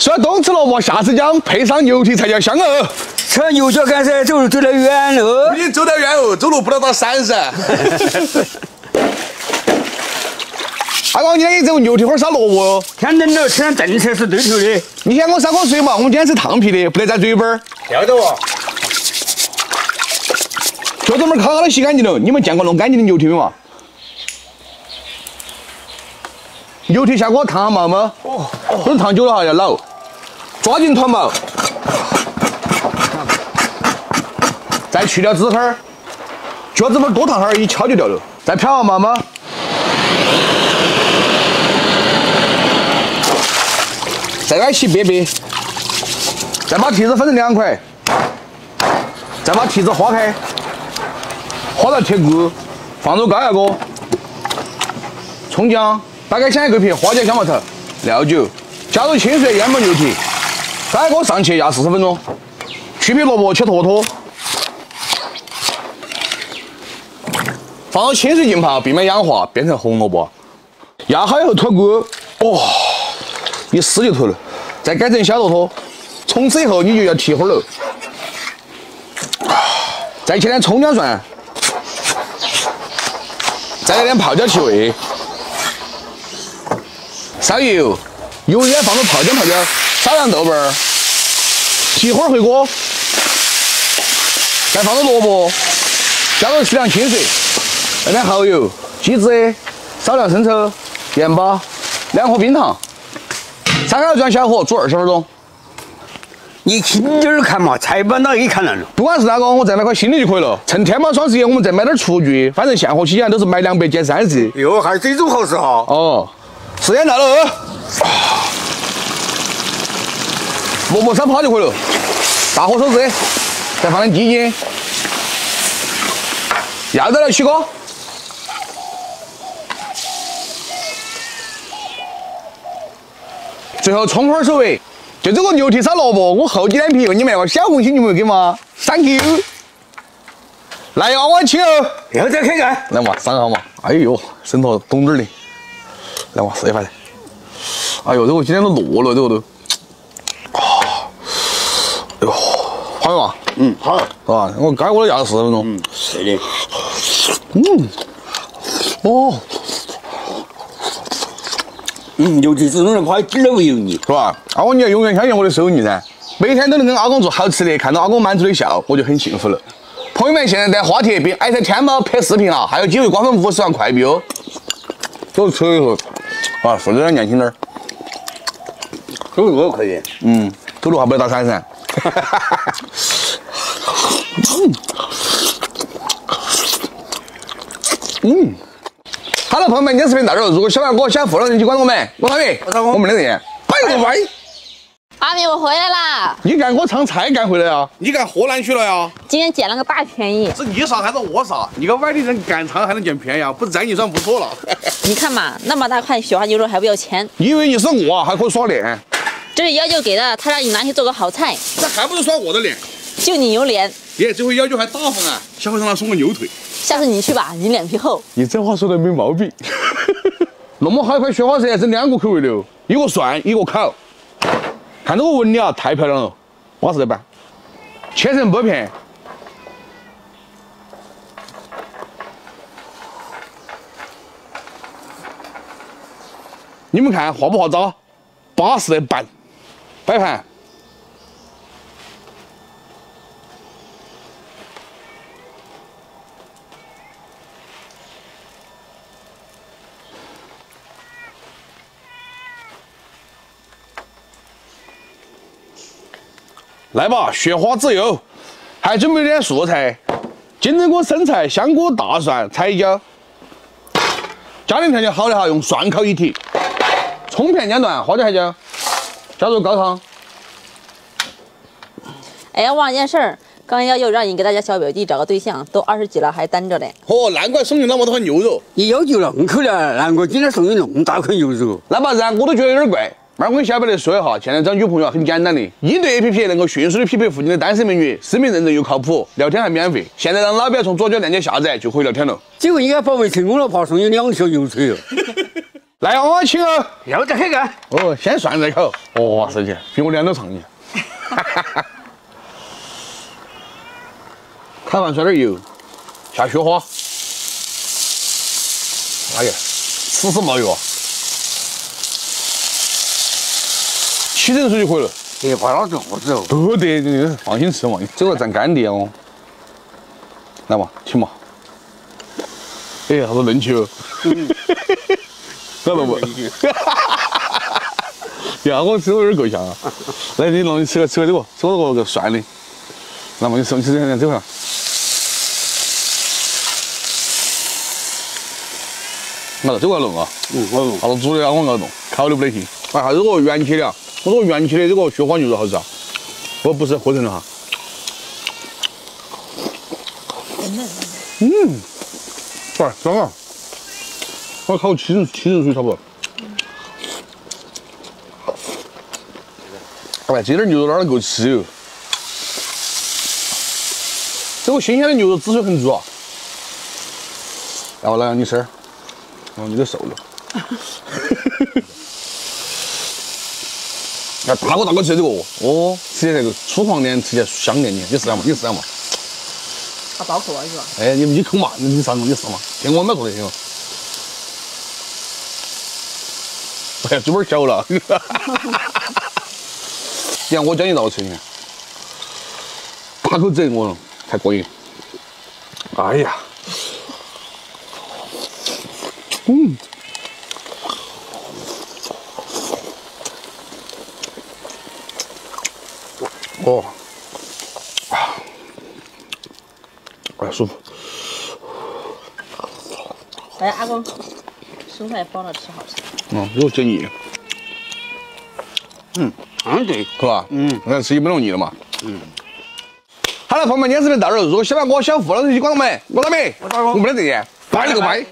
算冬吃萝卜，夏吃姜，配上牛蹄才叫香哦。吃牛角干噻，走路走得远哦。你走得远哦，走路不能到山噻。阿刚，你今天这个牛蹄花烧萝卜哦。天冷了，吃点炖菜是对头的。你先给我烧锅水嘛，我们今天是烫皮的，不得沾嘴巴儿。晓得哦。就这么烤好了，洗干净了。你们见过弄干净的牛蹄没嘛？牛蹄下锅烫下毛毛，不能烫久了哈要老。抓紧团毛，再去掉籽花，就这么多烫哈儿，一敲就掉了。再漂下毛毛。 再挨起掰掰，再把蹄子分成两块，再把蹄子划开，划到铁骨，放入高压锅，葱姜、大概香叶桂皮、花椒、香茅头、料酒，加入清水淹没牛蹄，高压锅上去压40分钟，去皮萝卜切坨坨，放入清水浸泡，避免氧化变成红萝卜，压好以后脱骨，哇！ 你撕就头了，再改成小坨坨。从此以后你就要蹄花了。再切点葱姜蒜，再来点泡椒提味。烧油，油烟放入泡椒，撒上豆瓣儿，蹄花回锅，再放入萝卜，加入适量清水，来点蚝油、鸡汁、少量生抽、盐巴，2盒冰糖。 三开转小火煮20分钟。你轻点儿看嘛，菜板刀一看烂了。不管是哪个，我再买块新的就可以了。趁天猫双十一，我们再买点厨具，反正现货期间都是买200减30。哟，还这种好事哈！哦，时间到了哦。萝卜烧泡就可以了，大火收汁，再放点鸡精。要得了，徐哥。 最后葱花收尾，就这个牛蹄烧萝卜，我厚起脸皮为你买个小红心，你们给嘛 ？Thank you。来娃娃切哦，又再看看。来嘛，上好嘛。哎呦，身头懂点的。来嘛，试一下。哎呦，这个今天都落了，这个都。啊。哎呦，好嘛。嗯，好。是吧？我刚我都压了40分钟。嗯，是的。嗯。哦。 尤其是那种块鸡肉油腻，是吧？阿公，你要永远相信我的手艺噻！每天都能跟阿公做好吃的，看到阿公满足的笑，我就很幸福了。朋友们，现在在花田并爱在天猫拍视频了，还有机会瓜分50万快币哦！都吃一口，啊，负责人年轻点儿，走路可以，嗯，走路还不要打伞噻。嗯。 好了，朋友们，今天视频到这儿。如果喜欢我，想扶老人去关注我们，我我们两个人，拜拜。阿明，我回来啦！你赶我尝菜赶回来啊？你赶河南去了呀？今天捡了个大便宜。是你傻还是我傻？你个外地人赶场还能捡便宜啊？不宰你算不错了。你看嘛，那么大块雪花牛肉还不要钱？你以为你是我还可以耍脸？这是幺舅给的，他让你拿去做个好菜。那还不是耍我的脸？就你有脸。耶，这回幺舅还大方啊，下回让他送个牛腿。 下次你去吧，你脸皮厚。你这话说的没毛病。那么好一块雪花蛇，整2个口味的，一个涮，一个烤。看这个纹理啊，太漂亮了，巴适的板。切成薄片，你们看划不划渣？巴适的板，摆盘。 来吧，雪花籽油，还准备点素菜：金针菇、生菜、香菇、大蒜、彩椒。家庭条件好的哈，用蒜烤一体。葱片剪断，花椒、海椒，加入高汤。哎呀，忘了件事儿，刚要又让你给大家小表弟找个对象，都20几了还单着嘞。哦，难怪送你那么多块牛肉。你要求那口了，难怪今天送你那么大块牛肉。那不然我都觉得有点怪。 那我跟小白来说一下，现在找女朋友很简单的，应对APP 能够迅速的匹配附近的单身美女，身份认证又靠谱，聊天还免费。现在让老表从左脚链接下载就可以聊天了。这个应该把微信公众号送你2箱油水哦。来，我请哦。又在开干？哦，先涮再烤。哇塞，姐，比我脸都长呢。开饭甩点油，下雪花。哎呀，丝丝冒油啊！起蒸水就可以了。哎，把老子糊子哦。都得，放心吃嘛。这个蘸干碟哦。来嘛，请嘛。哎，好多嫩气哦。晓得不？呀，我吃我有点够呛啊！来，你让你吃个这个，吃我这个涮的。那么你吃点这个。那这个弄啊，我弄。啥子煮的啊？我硬弄，烤的不得行。哎，啥子我元气的啊？我说元气的这个雪花牛肉好吃啊！我不是合成的哈。嗯，哇，爽啊！ 我烤七成熟差不多。哎，这点牛肉哪能够吃哟？这个新鲜的牛肉汁水很足啊。然后来，你吃，然后你都瘦了。哎，大哥吃这个哦，吃起来这个粗犷点，吃起来香点点。你试下嘛，你试下嘛。他包括我是吧？哎，你啃嘛，你尝尝，你试嘛，听我没做的行。 哎，嘴巴小了。你看我教你咋个吃，你看，八口整我才过瘾。哎呀，嗯，哦，哎，舒服。哎呀，阿公，蔬菜包了吃好吃。 嗯，又解腻。嗯，嗯对，是吧？嗯，那吃一分钟腻了嘛。嗯。好了，朋友们，今天视频到这儿。如果喜欢我小付老师，就关注我们，我大明，我们的这些，拜了个拜。